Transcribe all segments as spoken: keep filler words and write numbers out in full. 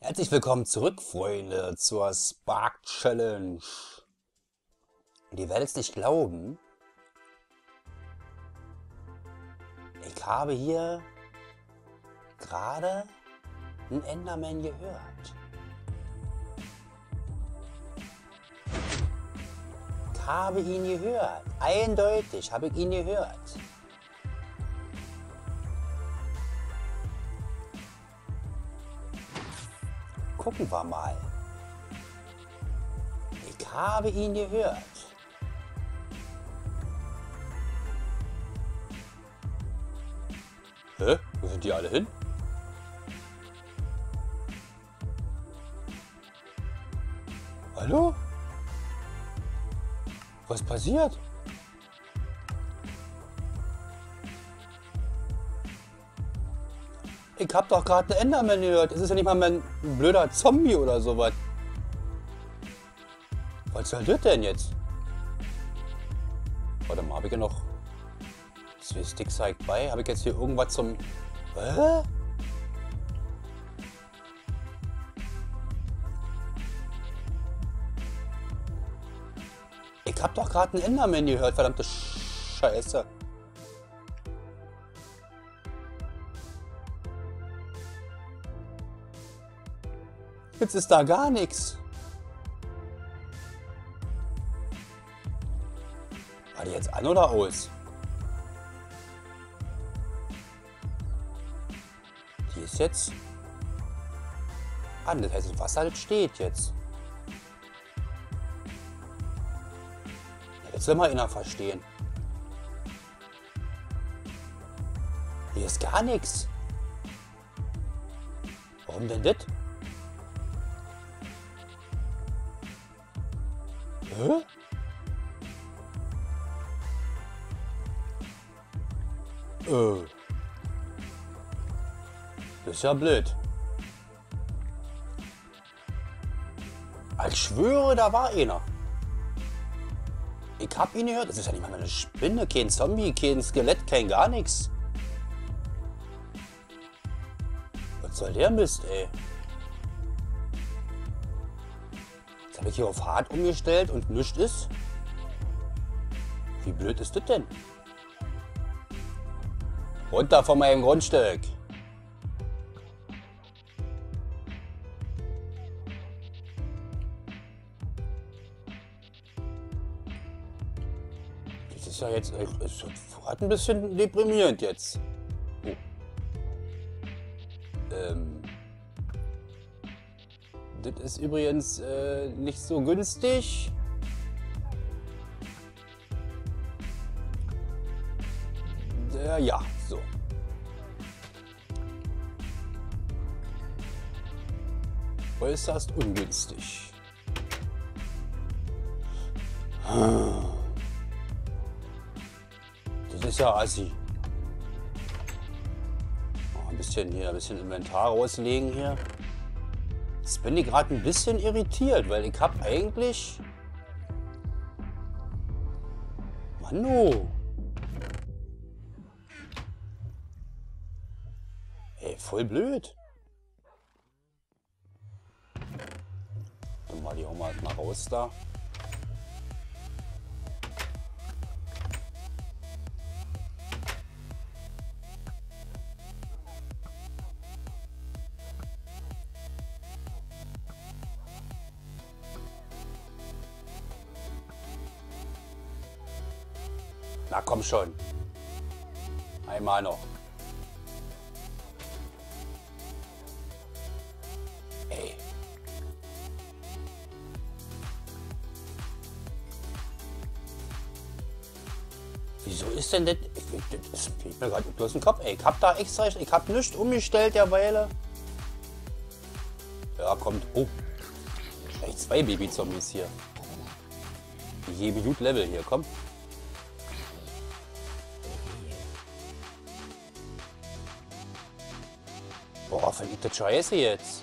Herzlich willkommen zurück, Freunde, zur Spark's Challenge. Und ihr werdet es nicht glauben, ich habe hier gerade einen Enderman gehört. Ich habe ihn gehört. Eindeutig habe ich ihn gehört. Gucken wir mal. Ich habe ihn gehört. Hä? Wo sind die alle hin? Hallo? Was passiert? Ich hab doch gerade einen Enderman gehört. Es ist ja nicht mal mein blöder Zombie oder sowas. Was soll das denn jetzt? Warte mal, habe ich ja noch zwei Sticks halt bei? Habe ich jetzt hier irgendwas zum... Hä? Ich hab doch gerade einen Enderman gehört, verdammte Scheiße. Jetzt ist da gar nichts. War die jetzt an oder aus? Die ist jetzt an, das heißt das Wasser das steht jetzt. Jetzt will mal einer verstehen. Hier ist gar nichts. Warum denn das? Hä? Äh. Das ist ja blöd. Ich schwöre, da war einer. Ich hab ihn gehört. Das ist ja nicht mal eine Spinne, kein Zombie, kein Skelett, kein gar nichts. Was soll der Mist, ey? Jetzt habe ich hier auf hart umgestellt und nichts ist. Wie blöd ist das denn? Runter von meinem Grundstück. Das ist ja jetzt ist grad ein bisschen deprimierend jetzt. Oh. Ähm. Das ist übrigens äh, nicht so günstig. Äh, ja, so. Äußerst ungünstig. Hm. Das ist ja assi. Oh, ein bisschen hier, ein bisschen Inventar rauslegen hier. Jetzt bin ich gerade ein bisschen irritiert, weil ich habe eigentlich... Manu! Ey, voll blöd. Dann mal die Oma mal raus da. Na komm schon. Einmal noch. Ey. Wieso ist denn das? Das fliegt mir gerade bloß den Kopf. Ey, ich hab da extra, ich hab nichts umgestellt derweil. Ja, kommt. Oh. Vielleicht zwei Baby-Zombies hier. Je Minute Level hier, komm. Boah, verliebte Scheiße jetzt.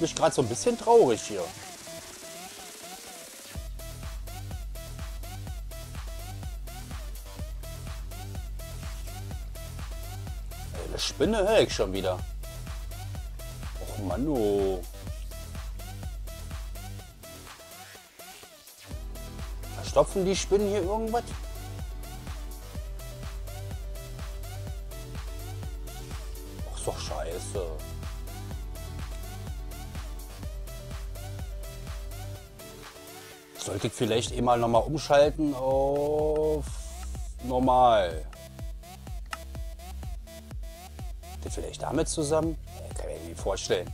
macht mich gerade so ein bisschen traurig hier. Eine Spinne höre ich schon wieder. Och Mann, oh. Verstopfen die Spinnen hier irgendwas? Ach, ist doch scheiße. Sollte ich vielleicht eh mal nochmal umschalten auf normal. Vielleicht damit zusammen? Kann ich mir nicht vorstellen.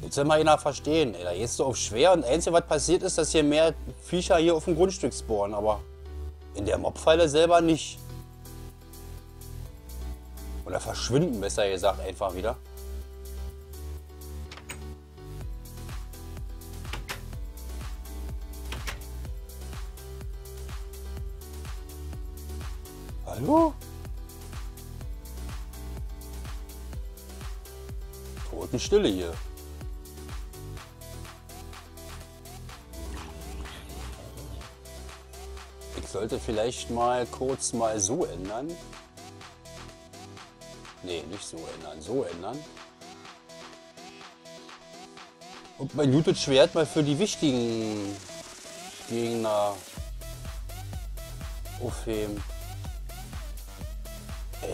Jetzt soll mal einer verstehen. Da gehst du auf schwer und das Einzige, was passiert ist, dass hier mehr Viecher hier auf dem Grundstück spawnen, aber in der Mobfalle selber nicht. Oder verschwinden, besser gesagt, einfach wieder. Hallo? Totenstille hier. Ich sollte vielleicht mal kurz mal so ändern. Nee, nicht so ändern, so ändern. Und mein Jutet-Schwert mal für die wichtigen Gegner aufheben.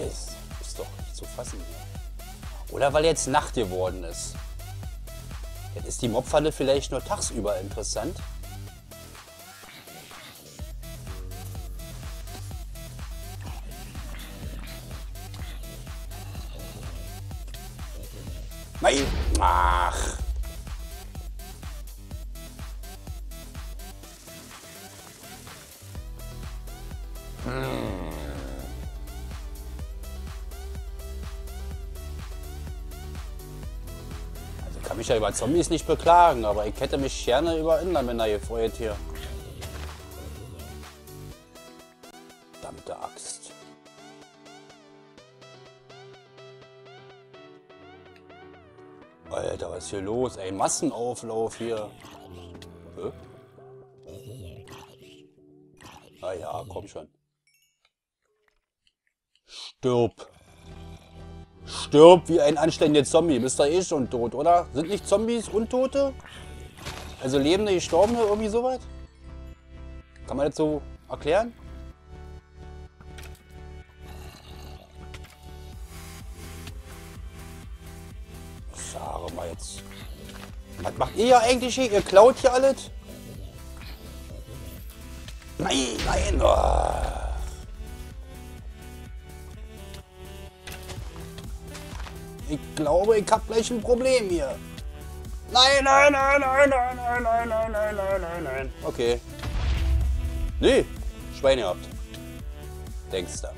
Ist, ist doch nicht zu fassen hier. Oder weil jetzt Nacht geworden ist. Jetzt ist die Mobfalle vielleicht nur tagsüber interessant. Nein! Ach! Hm. Ich kann mich ja über Zombies nicht beklagen, aber ich hätte mich gerne über Endermänner gefreut hier. Verdammte Axt. Alter, was ist hier los? Ey, Massenauflauf hier. Hä? Na ja, komm schon. Stirb. Stirb wie ein anständiger Zombie. Bist da eh schon tot, oder? Sind nicht Zombies Untote? Also Lebende, Gestorbene, irgendwie sowas? Kann man das so erklären? Sag mal jetzt. Was macht ihr ja eigentlich hier? Ihr klaut hier alles? Nein, nein! Oh. Ich glaube, ich habe gleich ein Problem hier. Nein, nein, nein, nein, nein, nein, nein, nein, nein, nein, nein, nein. Okay. Nee, Schweine habt. Denkst du.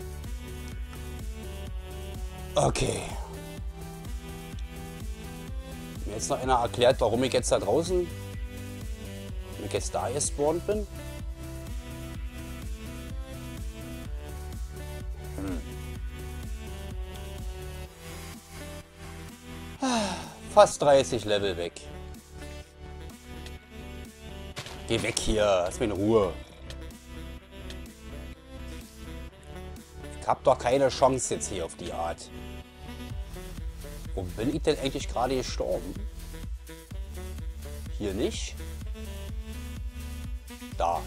Okay. Mir jetzt noch einer erklärt, warum ich jetzt da draußen, warum ich jetzt da gespawnt bin. Fast dreißig Level weg. Geh weg hier, lass mich in Ruhe. Ich hab doch keine Chance jetzt hier auf die Art. Wo bin ich denn eigentlich gerade gestorben? Hier nicht? Da.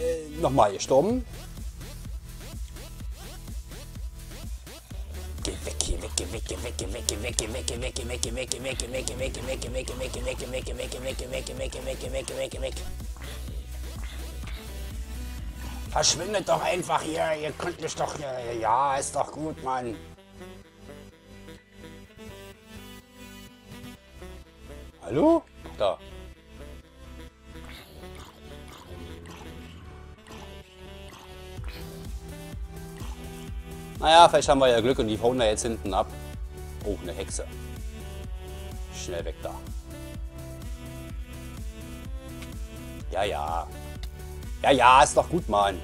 Äh, nochmal gestorben. Verschwindet doch einfach hier, ihr könnt mich doch, ja, ist doch gut, Mann. Hallo? Da. Naja, vielleicht haben wir ja Glück und die hauen da jetzt hinten ab. Oh, eine Hexe. Schnell weg da. Ja, ja. Ja, ja, ist doch gut, Mann.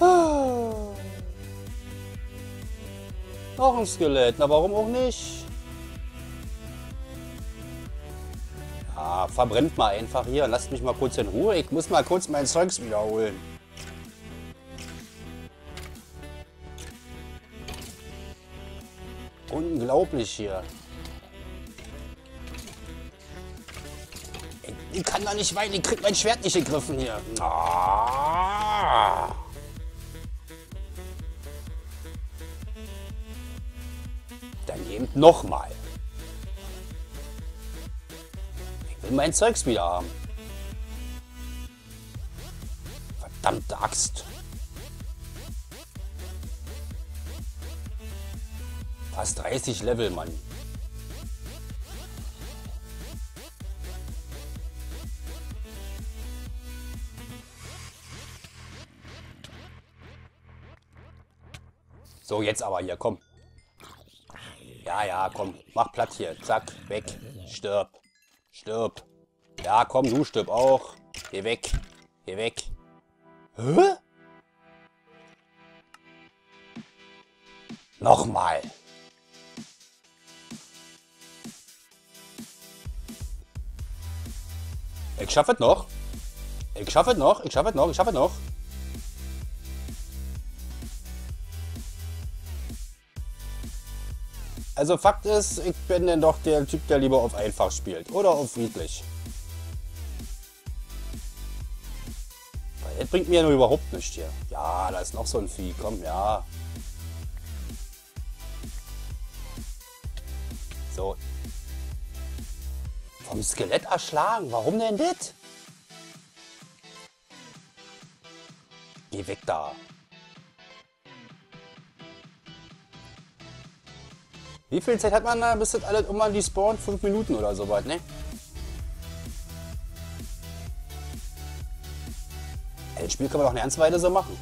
Auch ein Skelett, na warum auch nicht? Ja, verbrennt mal einfach hier. Lasst mich mal kurz in Ruhe. Ich muss mal kurz mein Zeugs wiederholen. Unglaublich hier. Ich, ich kann da nicht weinen. Ich krieg mein Schwert nicht gegriffen hier. Ah. Dann eben nochmal. Ich will mein Zeugs wieder haben. Verdammte Axt. Fast dreißig Level, Mann. So, jetzt aber hier, komm. Ja, ja, komm. Mach platt hier. Zack, weg. Stirb. Stirb. Ja, komm, du stirb auch. Geh weg. Geh weg. Hä? Nochmal. Ich schaffe es noch. Ich schaffe es noch. Ich schaffe es noch. Ich schaffe es noch. Also Fakt ist, ich bin dann doch der Typ, der lieber auf einfach spielt. Oder auf friedlich. Weil das bringt mir nur überhaupt nichts hier. Ja, da ist noch so ein Vieh. Komm, ja. So. Vom Skelett erschlagen. Warum denn das? Geh weg da. Wie viel Zeit hat man da, bis das alles irgendwann despawnt? Fünf Minuten oder so weit, ne? Ja, das Spiel kann man doch eine ganze Weile so machen.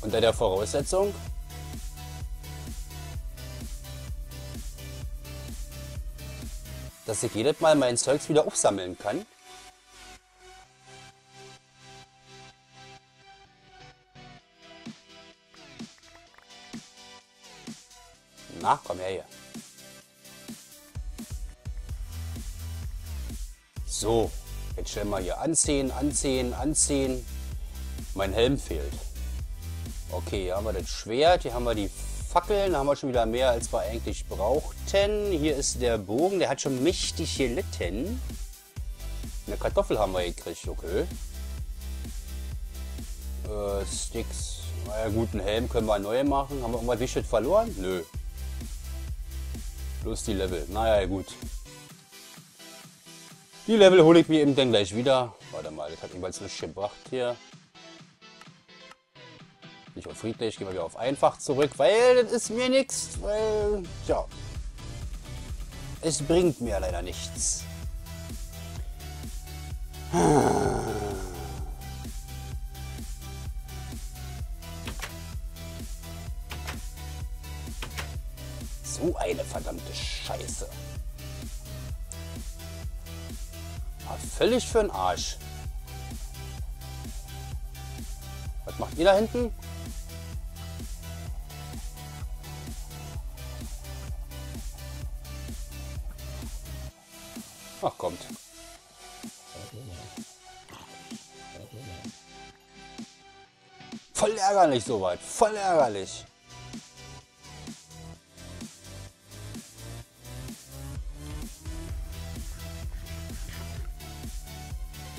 Unter der Voraussetzung, dass ich jedes Mal mein Zeugs wieder aufsammeln kann. Na, komm her hier. So, jetzt stellen wir hier anziehen, anziehen, anziehen. Mein Helm fehlt. Okay, hier haben wir das Schwert, hier haben wir die Fackeln, da haben wir schon wieder mehr, als wir eigentlich brauchten. Hier ist der Bogen, der hat schon mächtig gelitten. Eine Kartoffel haben wir gekriegt, okay. Äh, Sticks. Na ja, gut, einen Helm können wir neu machen. Haben wir irgendwas Wichtiges verloren? Nö. Bloß die Level. Naja, gut. Die Level hole ich mir eben dann gleich wieder. Warte mal, das hat jeweils nichts gebracht hier. Nicht auf friedlich, gehen wir wieder auf einfach zurück, weil das ist mir nichts. Weil, tja. Es bringt mir leider nichts. So eine verdammte Scheiße. War völlig für den Arsch. Was macht ihr da hinten? Ach, kommt. Voll ärgerlich soweit. Voll ärgerlich.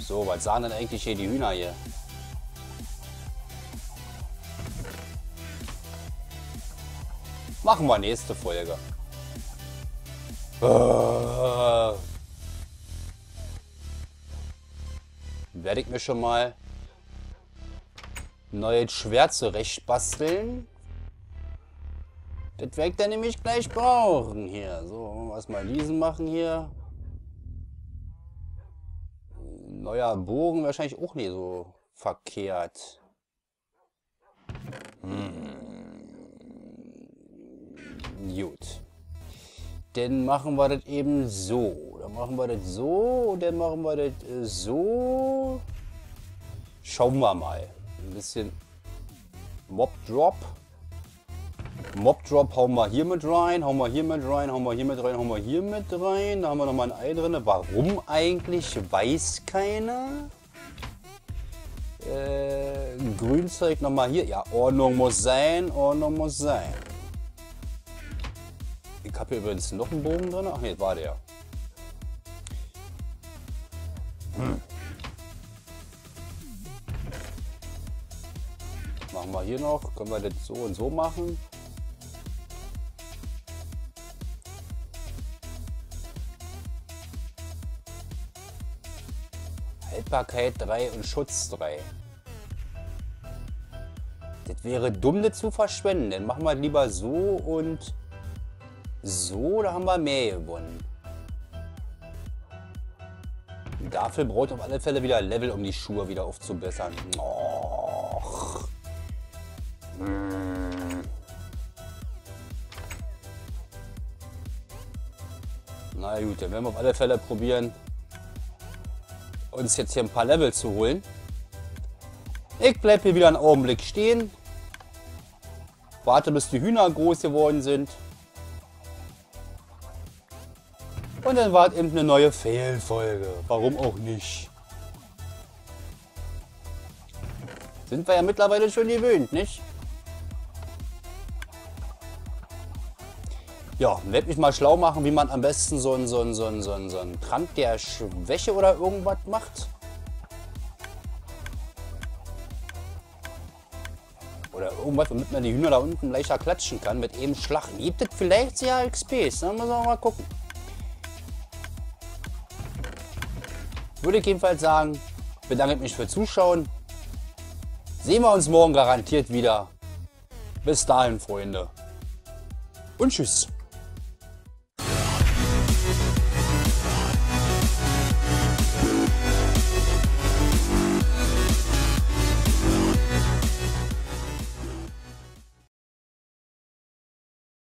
So, was sagen denn eigentlich hier die Hühner hier? Machen wir nächste Folge. Äh, werde ich mir schon mal ein neues Schwert zurecht basteln. Das werde ich dann nämlich gleich brauchen hier. So, erstmal diesen machen hier. Neuer Bogen wahrscheinlich auch nicht so verkehrt. Hm. Gut. Dann machen wir das eben so. Da Dann machen wir das so und dann machen wir das so. Schauen wir mal. Ein bisschen Mob Drop. Mob Drop hauen wir hier mit rein, hauen wir hier mit rein, hauen wir hier mit rein, hauen wir hier mit rein. Da haben wir nochmal ein Ei drin. Warum eigentlich, weiß keiner. Äh, Grünzeug nochmal hier. Ja, Ordnung muss sein, Ordnung muss sein. Ich habe hier übrigens noch einen Bogen drin. Ach, jetzt war der. Hm. Machen wir hier noch. Können wir das so und so machen? Haltbarkeit drei und Schutz drei. Das wäre dumm, das zu verschwenden. Dann machen wir lieber so und so, da haben wir mehr gewonnen. Dafür braucht auf alle Fälle wieder Level, um die Schuhe wieder aufzubessern. Och. Na gut, dann werden wir auf alle Fälle probieren, uns jetzt hier ein paar Level zu holen. Ich bleibe hier wieder einen Augenblick stehen. Warte, bis die Hühner groß geworden sind. Und dann war eben eine neue Fail-Folge. Warum auch nicht? Sind wir ja mittlerweile schon gewöhnt, nicht? Ja, werde mich mal schlau machen, wie man am besten so einen, so einen, so einen, so einen, so einen Trank der Schwäche oder irgendwas macht. Oder irgendwas, womit man die Hühner da unten leichter klatschen kann mit eben Schlachten. Gibt es vielleicht ja X Ps? Dann müssen wir mal gucken. Würde ich jedenfalls sagen, bedanke mich fürs Zuschauen. Sehen wir uns morgen garantiert wieder. Bis dahin, Freunde. Und tschüss.